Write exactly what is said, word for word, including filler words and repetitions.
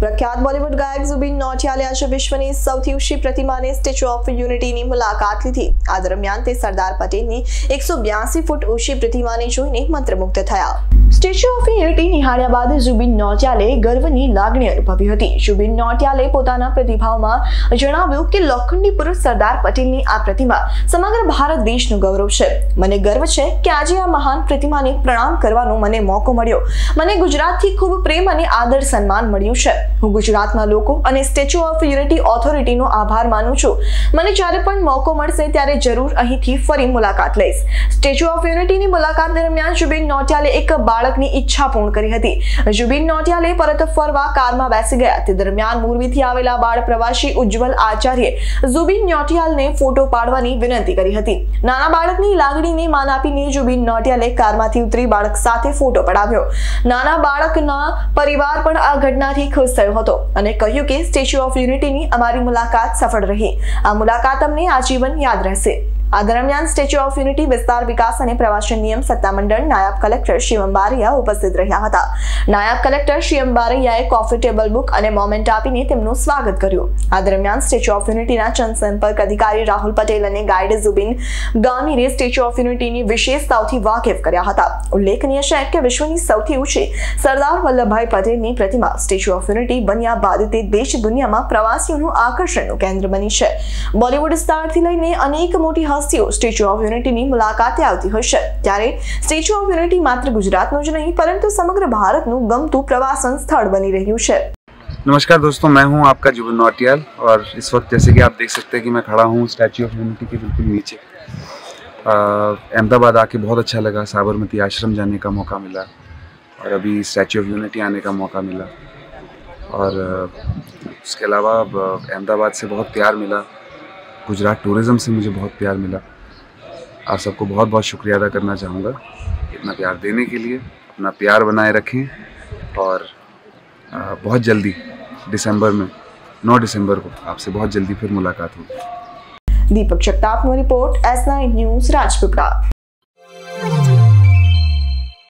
प्रख्यात बॉलीवुड गायक जुबीन नौटियाले आज विश्व की સૌથી ઊંચી प्रतिमा ने स्टेच्यू ऑफ यूनिटी की मुलाकात ली थी। आ दरमियान सरदार पटेल की एक सौ बयासी फूट ऊंची प्रतिमा ने जोईने मंत्रमुग्ध थया। स्टेच्यू ऑफ यूनिटी निहाळ्या बाद जुबीन नौटियाले गर्वनी लागणी अनुभवी हती। जुबीन नौटियाले पोताना प्रतिभावमां जणाव्युं के लोखंडी पुरुष सरदार पटेलनी आ प्रतिमा समग्र भारत देशनुं गौरव छे। मने गर्व छे के आजे आ महान प्रतिमाने प्रणाम करवानो मने मोको मळ्यो। मने गुजरातथी खूब प्रेम अने आदर सन्मान मळ्युं छे। હું ગુજરાતના લોકો અને સ્ટેચ્યુ ઓફ યુનિટી ઓથોરિટીનો આભાર માનું છું। મને જ્યારે પણ મોકો મળશે ત્યારે જરૂર અહીંથી ફરી મુલાકાત લઈશ। સ્ટેચ્યુ ઓફ યુનિટીની મુલાકાત દરમિયાન જુબિન નૌટિયાલે એક બાળકની ઈચ્છા પૂર્ણ કરી હતી। જુબિન નૌટિયાલે પરત ફરવા કારમાં બેસી ગયા। તે દરમિયાન મોરબીથી આવેલા બાળ પ્રવાસી ઉજ્જવલ આચાર્યે જુબિન નૌટિયાલને ફોટો પાડવાની વિનંતી કરી હતી। નાના બાળકની લાગણીને માન આપીને જુબિન નૌટિયાલે કારમાંથી ઉતરી બાળક સાથે ફોટો પડાવ્યો। નાના બાળકના પરિવાર પણ આ ઘટનાથી ખુશ થયો હતો અને કહ્યું કે સ્ટેચ્યુ ઓફ યુનિટીની અમારી મુલાકાત સફળ રહી। આ મુલાકાત અમને આજીવન યાદ રહેશે। આ દરમિયાન સ્ટેચ્યુ ઓફ યુનિટી વિસ્તાર વિકાસ અને પ્રવાસન નિયમ સત્તામંડળ નાયબ કલેક્ટર શ્રી અંબારિયા ઉપસ્થિત રહ્યા હતા। નાયબ કલેક્ટર શ્રી અંબારિયાએ કોફી ટેબલ બુક અને મોમેન્ટ આપીને તેમનું સ્વાગત કર્યું। આ દરમિયાન સ્ટેચ્યુ ઓફ યુનિટીના જનસંપર્ક અધિકારી રાહુલ પટેલ અને ગાઈડ જુબિન ગામીરે સ્ટેચ્યુ ઓફ યુનિટીની વિશેષતાઓથી વાકેફ કર્યા હતા। ઉલ્લેખનીય છે કે વિશ્વની સૌથી ઊંચી સરદાર વલ્લભભાઈ પટેલની પ્રતિમા સ્ટેચ્યુ ઓફ યુનિટી બન્યા બાદ તે દેશ દુનિયામાં પ્રવાસીઓનું આકર્ષણનું કેન્દ્ર બની છે। બોલિવૂડ સ્ટારથી લઈને અનેક મોટી સ્ટેચ્યુ ઓફ યુનિટીની મુલાકાતે આવતી હશે ત્યારે સ્ટેચ્યુ ઓફ યુનિટી માત્ર ગુજરાતનું જ નહીં પરંતુ સમગ્ર ભારતનું ગમતું પ્રવાસન સ્થળ બની રહ્યું છે। नमस्कार दोस्तों, मैं हूं आपका जुबिन नौटियाल और इस वक्त जैसे कि आप देख सकते हैं कि मैं खड़ा हूं स्टैच्यू ऑफ यूनिटी के बिल्कुल नीचे। अहमदाबाद आके बहुत अच्छा लगा, साबरमती आश्रम जाने का मौका मिला और अभी स्टैच्यू ऑफ यूनिटी आने का मौका मिला और उसके अलावा अहमदाबाद से बहुत प्यार मिला, गुजरात टूरिज़म से मुझे बहुत प्यार मिला। आप सबको बहुत बहुत शुक्रिया अदा करना चाहूँगा इतना प्यार देने के लिए। अपना प्यार बनाए रखें और बहुत जल्दी दिसंबर में नौ दिसंबर को आपसे बहुत जल्दी फिर मुलाकात होगी। Deepak Shaktapuri report S nine news Rajpura.